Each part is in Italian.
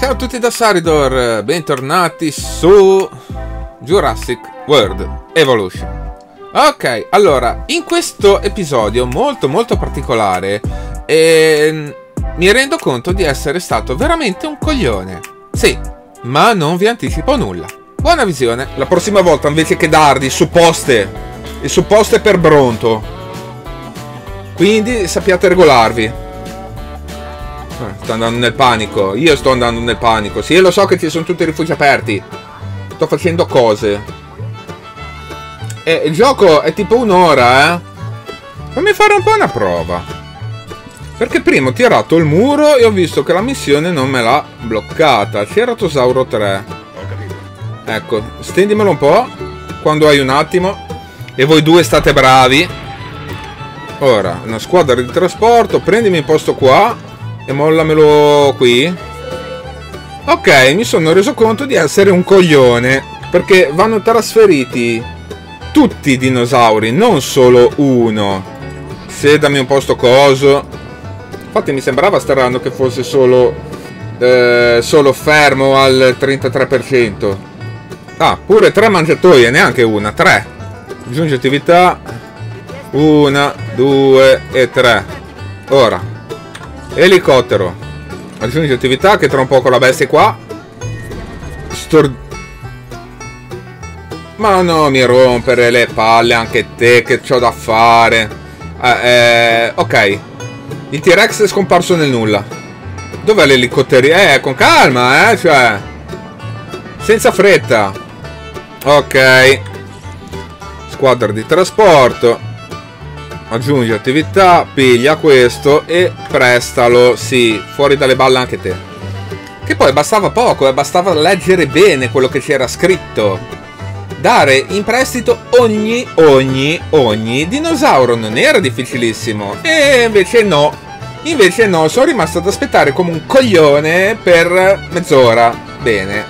Ciao a tutti da Saridor, bentornati su Jurassic World Evolution. Ok, allora, in questo episodio molto particolare mi rendo conto di essere stato veramente un coglione. Sì, ma non vi anticipo nulla. Buona visione. La prossima volta invece che darvi supposte per Bronto, quindi sappiate regolarvi. Sto andando nel panico, io sto andando nel panico. Sì, lo so che ci sono tutti i rifugi aperti. Sto facendo cose. Il gioco è tipo un'ora, Fammi fare un po' una prova. Perché prima ho tirato il muro e ho visto che la missione non me l'ha bloccata. Ceratosauro 3. Ecco, stendimelo un po', quando hai un attimo. E voi due state bravi. Ora, una squadra di trasporto. Prendimi il posto qua e mollamelo qui. Ok, mi sono reso conto di essere un coglione, perché vanno trasferiti tutti i dinosauri, non solo uno. Sedami un po' sto coso. Infatti mi sembrava strano che fosse solo fermo al 33%. Ah, pure 3 mangiatoie, neanche una, 3. Aggiungi attività. 1, 2 e 3. Ora elicottero, aggiungi attività, che tra un poco la bestia è qua. Ma no, mi rompere le palle anche te, che c'ho da fare. Ok, il T-Rex è scomparso nel nulla. Dov'è l'elicotterino? Con calma, cioè, senza fretta. Ok, squadra di trasporto. Aggiungi attività, piglia questo e prestalo, sì, fuori dalle balle anche te. Che poi bastava poco, bastava leggere bene quello che c'era scritto. Dare in prestito ogni dinosauro, non era difficilissimo. E invece no, sono rimasto ad aspettare come un coglione per mezz'ora. Bene.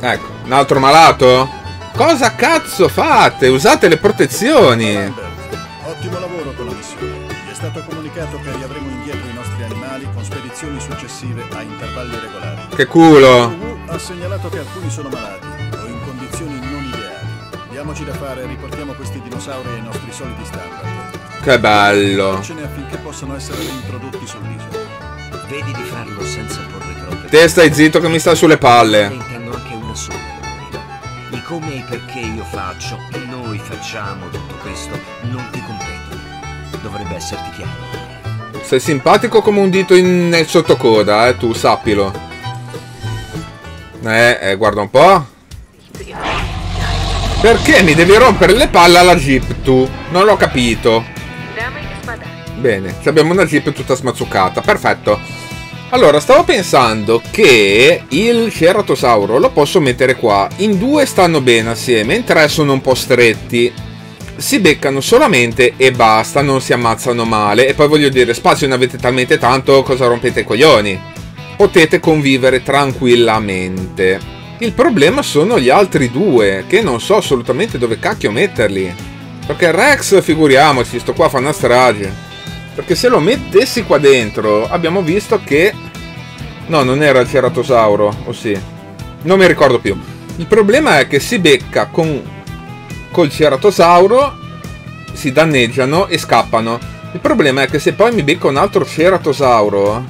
Ecco, un altro malato? Cosa cazzo fate? Usate le protezioni. Ottimo lavoro con la missione. Vi è stato comunicato che riavremo indietro i nostri animali con spedizioni successive a intervalli regolari. Che culo! Il ha segnalato che alcuni sono malati o in condizioni non ideali. Diamoci da fare e riportiamo questi dinosauri ai nostri soliti standard. Che bello! Affinché possano essere reintrodotti sull'isola. Vedi di farlo senza porre troppe. Te stai zitto che mi sta sulle palle. Come e perché io faccio e noi facciamo tutto questo non ti compete, dovrebbe esserti chiaro. Sei simpatico come un dito nel sottocoda, tu sappilo. Guarda un po'. Perché mi devi rompere le palle alla Jeep tu? Non l'ho capito. Bene, abbiamo una Jeep tutta smazzuccata, perfetto. Allora, stavo pensando che il ceratosauro lo posso mettere qua. In 2 stanno bene assieme, in 3 sono un po' stretti. Si beccano solamente e basta, non si ammazzano male. E poi voglio dire, spazio ne avete talmente tanto, cosa rompete i coglioni? Potete convivere tranquillamente. Il problema sono gli altri 2, che non so assolutamente dove cacchio metterli. Perché Rex, figuriamoci, sto qua fa una strage. Perché se lo mettessi qua dentro, abbiamo visto che... No, non era il ceratosauro, o sì? Non mi ricordo più. Il problema è che si becca col ceratosauro, si danneggiano e scappano. Il problema è che se poi mi becca un altro ceratosauro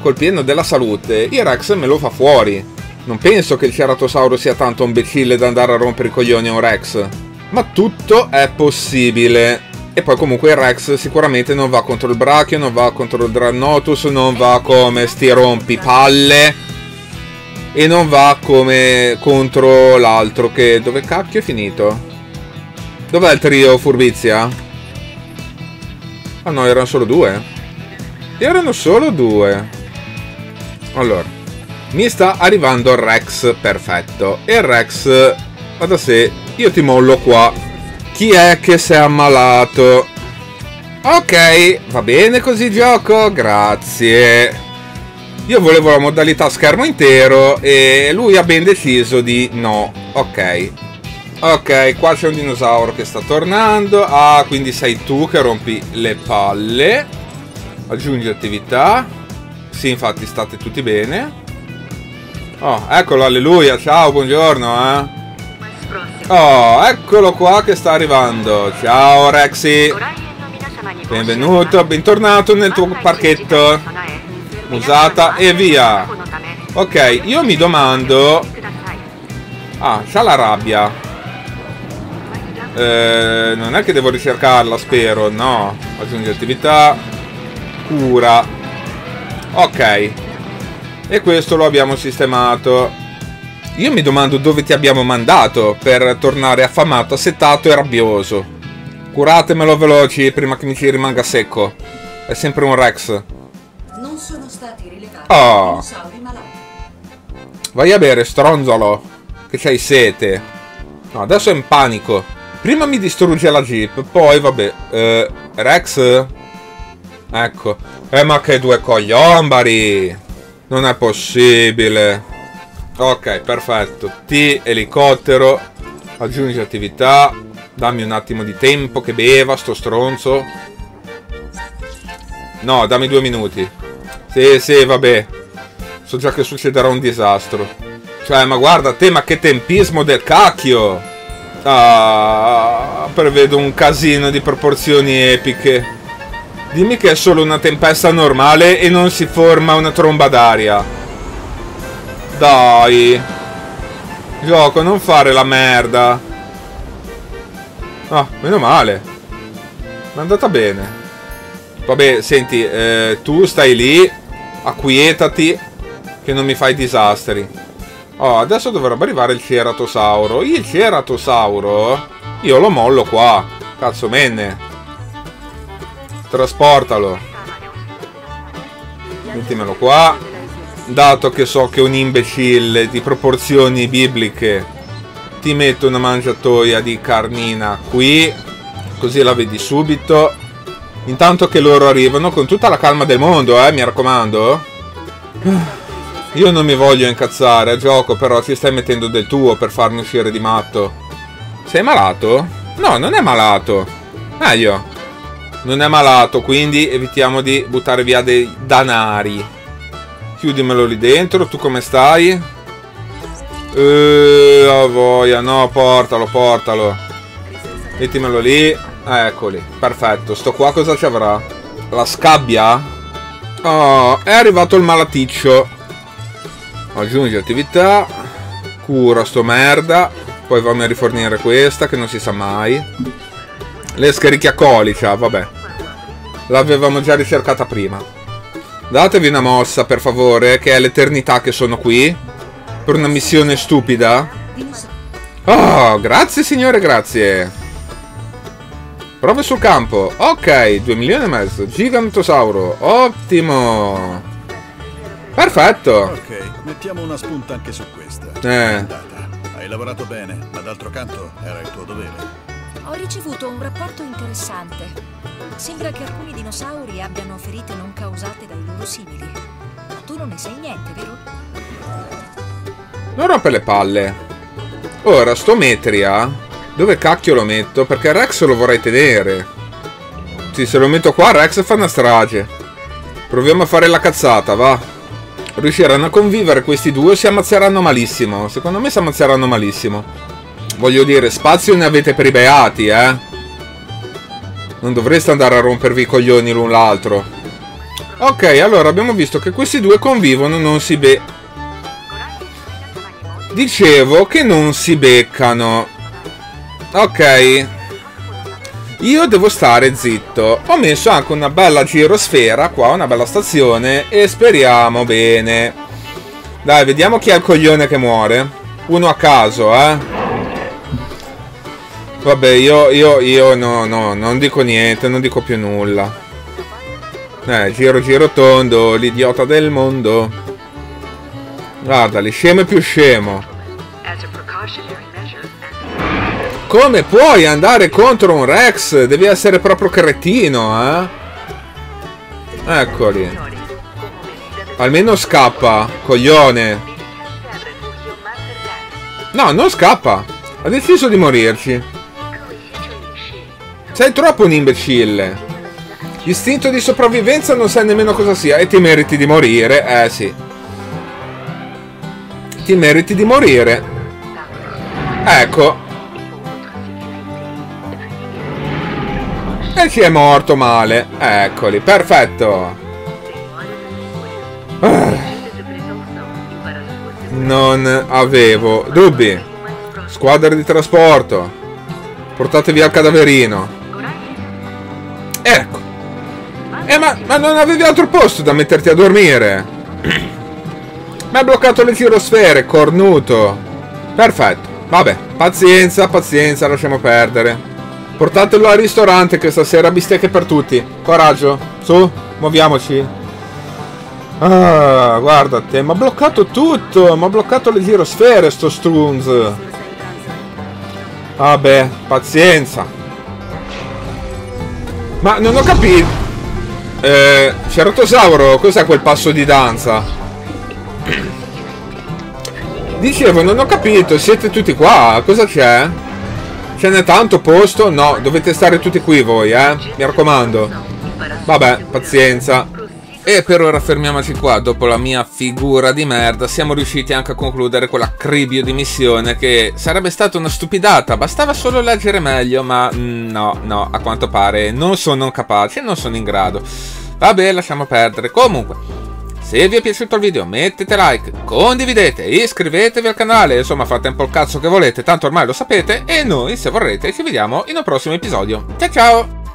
col pieno della salute, il Rex me lo fa fuori. Non penso che il ceratosauro sia tanto imbecille da andare a rompere i coglioni a un Rex. Ma tutto è possibile. E poi comunque il Rex sicuramente non va contro il Brachio, non va contro il Dranotus, non va come sti rompipalle e non va come contro l'altro che... Dove cacchio è finito? Dov'è il trio furbizia? Ah no, erano solo 2. Erano solo 2. Allora, mi sta arrivando il Rex, perfetto. E il Rex, va da sé, io ti mollo qua. Chi è che si è ammalato? Ok, va bene così gioco, grazie. Io volevo la modalità schermo intero e lui ha ben deciso di no. Ok. Ok, qua c'è un dinosauro che sta tornando. Ah, quindi sei tu che rompi le palle. Aggiungi attività. Sì, infatti, state tutti bene. Oh, eccolo, alleluia, ciao, buongiorno, eh. Oh, eccolo qua che sta arrivando. Ciao Rexy. Benvenuto, bentornato nel tuo parchetto. Usata e via. Ok, io mi domando. Ah, c'ha la rabbia. Non è che devo ricercarla, spero. No. Aggiungi attività. Cura. Ok. E questo lo abbiamo sistemato. Io mi domando dove ti abbiamo mandato per tornare affamato, assetato e rabbioso. Curatemelo veloci prima che mi ci rimanga secco. È sempre un Rex. Non sono stati rilevati. Oh. Vai a bere, stronzolo, che c'hai sete. No, adesso è in panico. Prima mi distrugge la Jeep, poi vabbè. Rex? Ecco. Ma che due cogliombari! Non è possibile. Ok, perfetto. T, elicottero. Aggiungi attività. Dammi un attimo di tempo che beva sto stronzo. No, dammi 2 minuti. Sì, sì, vabbè. So già che succederà un disastro. Cioè, ma guarda te, ma che tempismo del cacchio. Ah, prevedo un casino di proporzioni epiche. Dimmi che è solo una tempesta normale e non si forma una tromba d'aria. Dai, gioco, non fare la merda. Ah, meno male. È andata bene. Vabbè, senti, tu stai lì, acquietati, che non mi fai disastri. Oh, adesso dovrebbe arrivare il Ceratosauro. Il Ceratosauro io lo mollo qua. Cazzo menne. Trasportalo. Mettimelo qua. Dato che so che un imbecille di proporzioni bibliche ti metto una mangiatoia di carnina qui, così la vedi subito. Intanto che loro arrivano con tutta la calma del mondo, mi raccomando. Io non mi voglio incazzare a gioco, però ci stai mettendo del tuo per farmi uscire di matto. Sei malato? No, non è malato. Meglio. Non è malato, quindi evitiamo di buttare via dei danari. Chiudimelo lì dentro, tu come stai? Oh voglia, no, portalo, portalo. Mettimelo lì. Eccoli, perfetto. Sto qua cosa ci avrà? La scabbia? Oh, è arrivato il malaticcio. Aggiungi attività. Cura sto merda. Poi vammi a rifornire questa, che non si sa mai. L'escherichia colica, vabbè. L'avevamo già ricercata prima. Datevi una mossa, per favore, che è l'eternità che sono qui. Per una missione stupida. Oh, grazie signore, grazie. Prove sul campo. Ok, 2,5 milioni. Gigantosauro, ottimo. Perfetto. Ok, mettiamo una spunta anche su questa. Hai lavorato bene, ma d'altro canto era il tuo dovere. Ho ricevuto un rapporto interessante. Sembra che alcuni dinosauri abbiano ferite non causate dai loro simili. Ma tu non ne sai niente, vero? Non rompe le palle. Ora, sto Metria, dove cacchio lo metto? Perché Rex lo vorrei tenere. Sì, se lo metto qua Rex fa una strage. Proviamo a fare la cazzata, va. Riusciranno a convivere questi due o si ammazzeranno malissimo? Secondo me si ammazzeranno malissimo. Voglio dire, spazio ne avete per i beati, eh. Non dovreste andare a rompervi i coglioni l'un l'altro. Ok, allora abbiamo visto che questi due convivono, non si beccano. Dicevo che non si beccano. Ok. Io devo stare zitto. Ho messo anche una bella girosfera qua, una bella stazione, e speriamo bene. Dai, vediamo chi è il coglione che muore. Uno a caso, eh. Vabbè, io no, non dico niente, non dico più nulla. Giro, giro tondo, l'idiota del mondo. Guarda, li scemo più scemo. Come puoi andare contro un Rex? Devi essere proprio cretino, eh? Eccoli. Almeno scappa, coglione. No, non scappa. Ha deciso di morirci. Sei troppo un imbecille. Istinto di sopravvivenza, non sai nemmeno cosa sia. E ti meriti di morire. Eh sì. Ti meriti di morire. Ecco. E si è morto male. Eccoli, perfetto. Non avevo dubbi. Squadra di trasporto, portatevi al cadaverino. Ecco. Ma non avevi altro posto da metterti a dormire? Mi ha bloccato le girosfere, cornuto. Perfetto. Vabbè, pazienza, pazienza, lasciamo perdere. Portatelo al ristorante che stasera bistecche per tutti. Coraggio, su, muoviamoci. Ah, guarda te, mi ha bloccato tutto, mi ha bloccato le girosfere sto Strunz. Vabbè, pazienza. Ma non ho capito. Ceratosauro, cos'è quel passo di danza? Dicevo, non ho capito, siete tutti qua, cosa c'è? Ce n'è tanto posto? No, dovete stare tutti qui voi, mi raccomando. Vabbè, pazienza. E per ora fermiamoci qua, dopo la mia figura di merda siamo riusciti anche a concludere quell'acribio di missione che sarebbe stata una stupidata, bastava solo leggere meglio, ma no, no, a quanto pare non sono capace, non sono in grado. Vabbè, lasciamo perdere. Comunque, se vi è piaciuto il video mettete like, condividete, iscrivetevi al canale, insomma fate un po' il cazzo che volete, tanto ormai lo sapete, e noi, se vorrete, ci vediamo in un prossimo episodio. Ciao ciao!